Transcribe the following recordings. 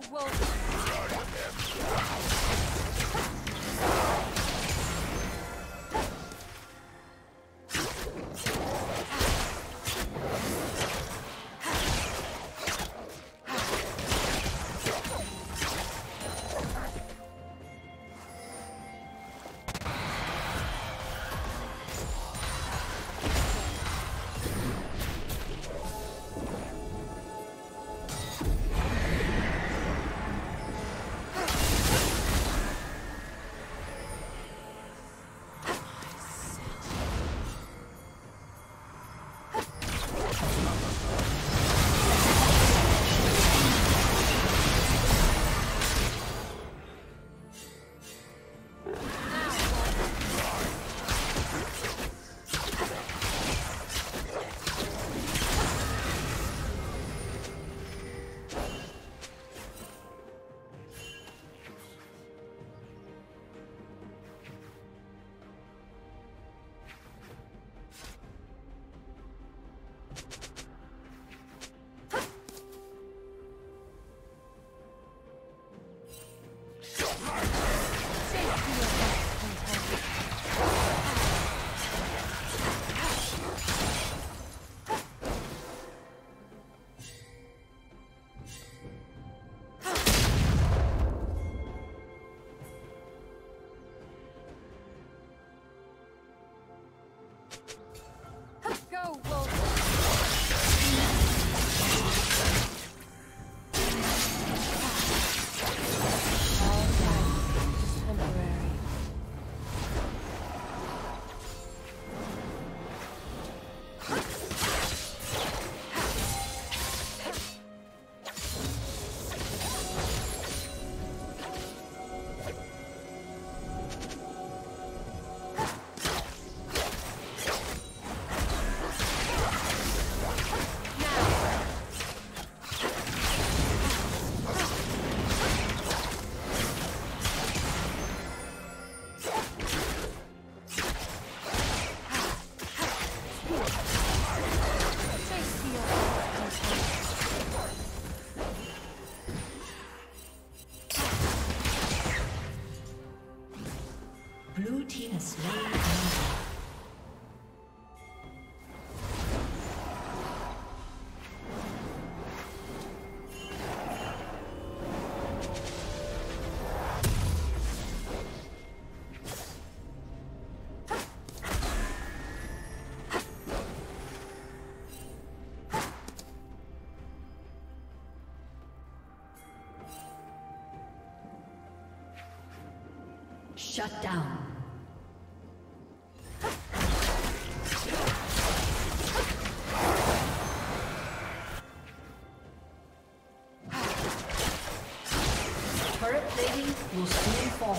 No wolf. Shut down. Turret plating will soon fall.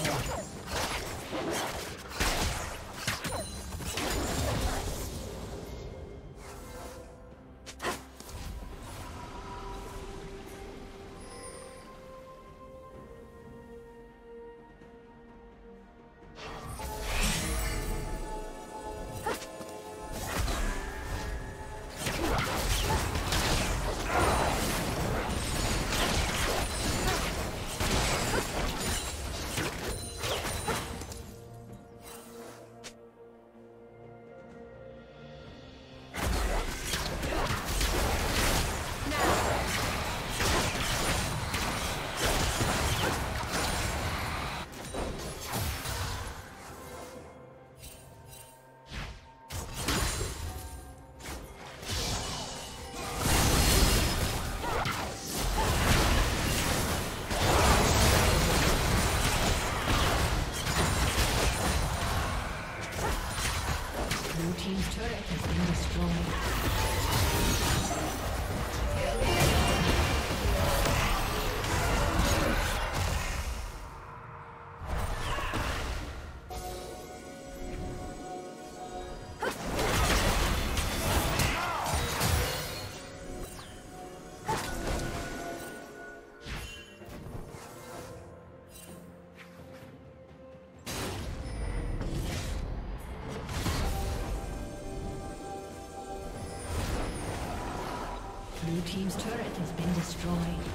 Blue team's turret has been destroyed.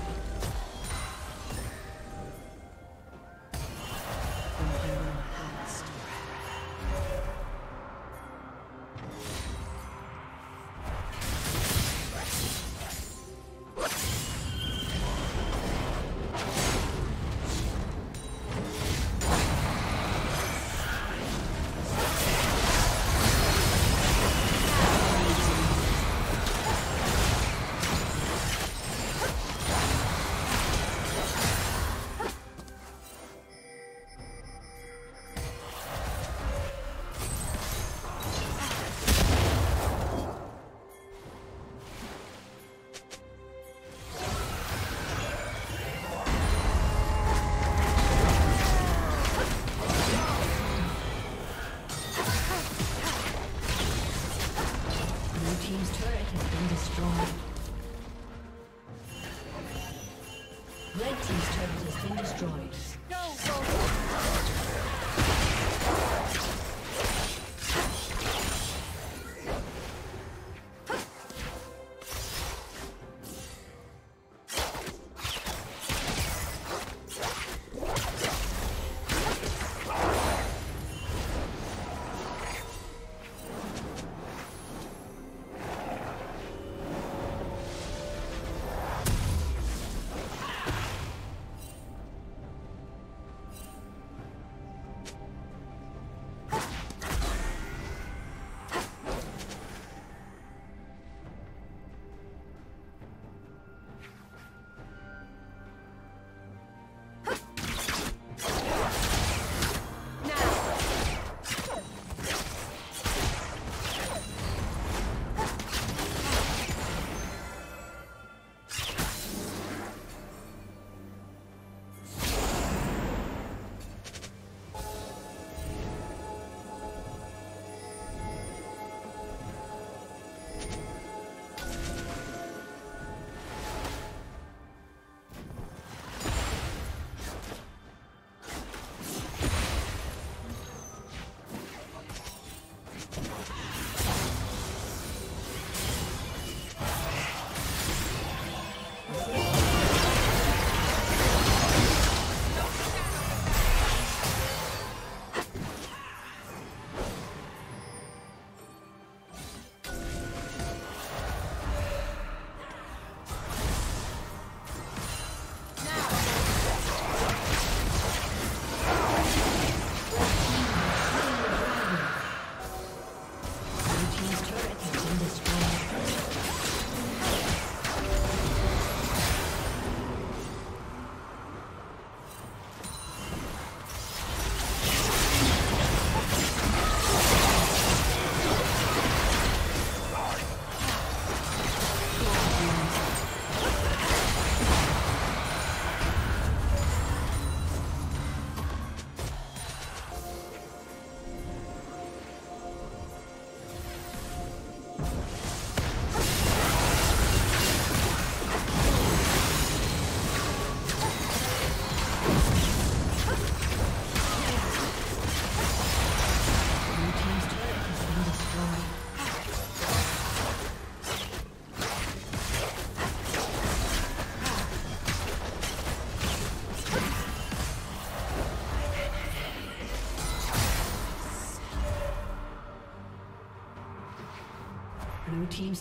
Blue team's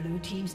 Blue team's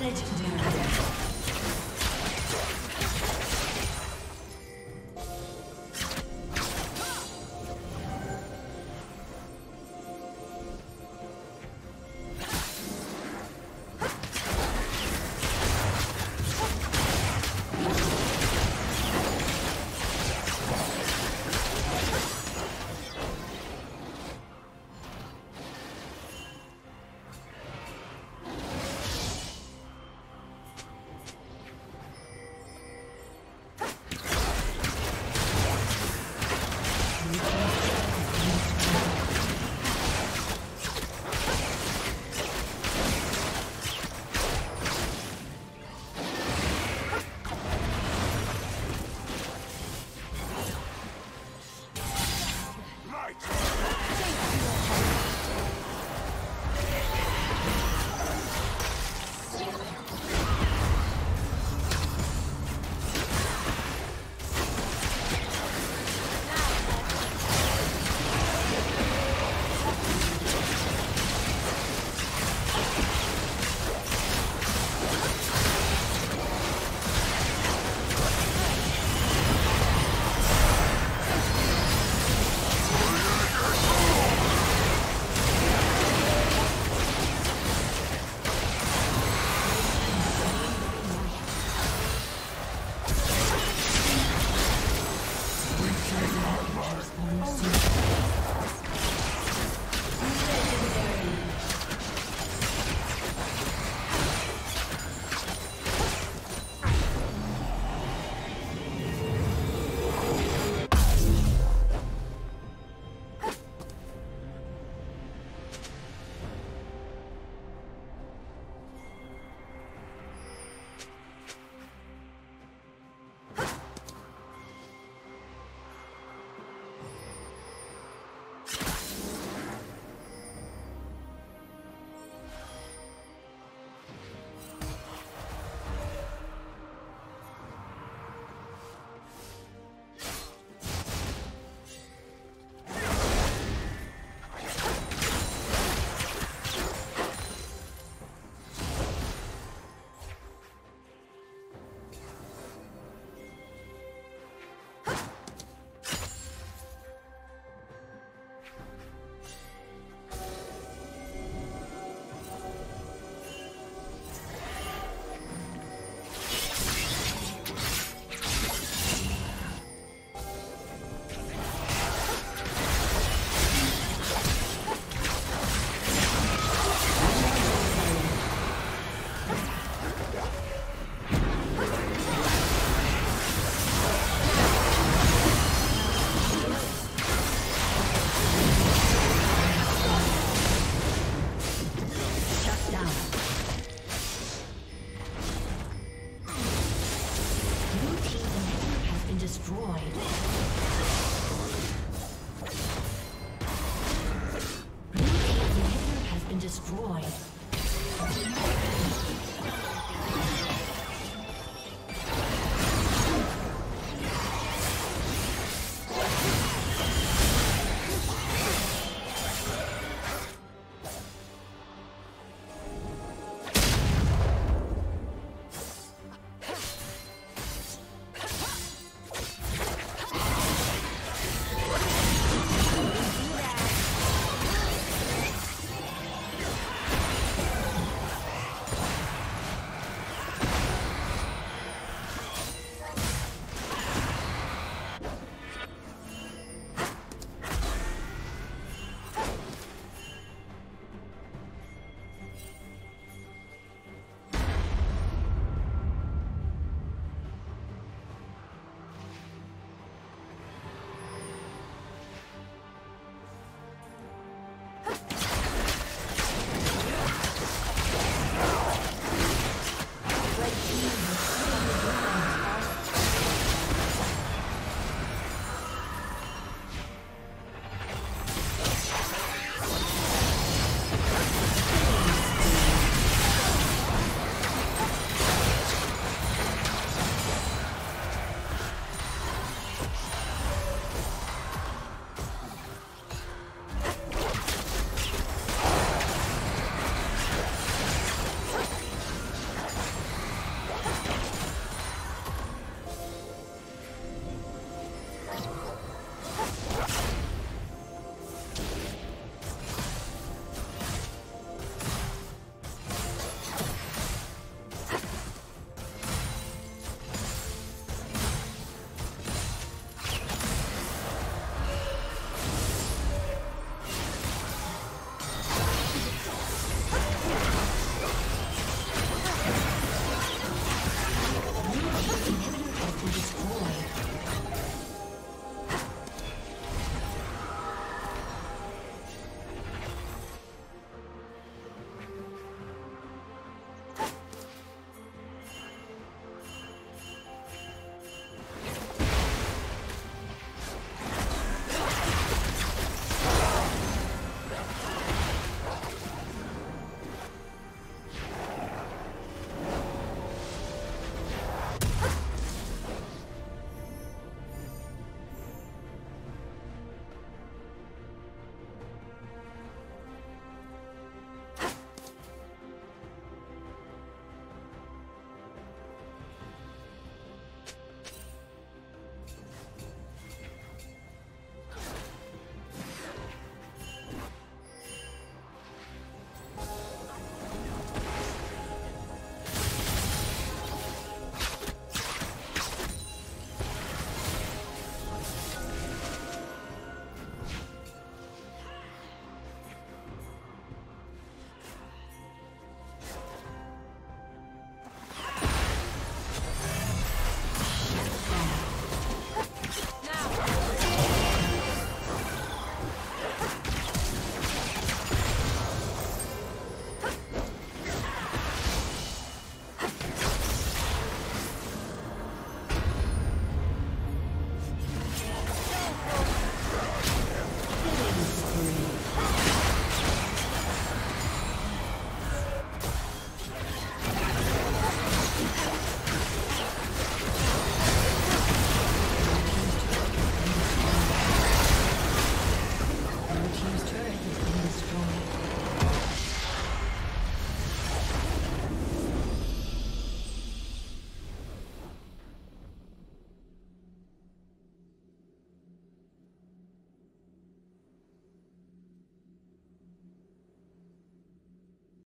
Legendary. Destroyed.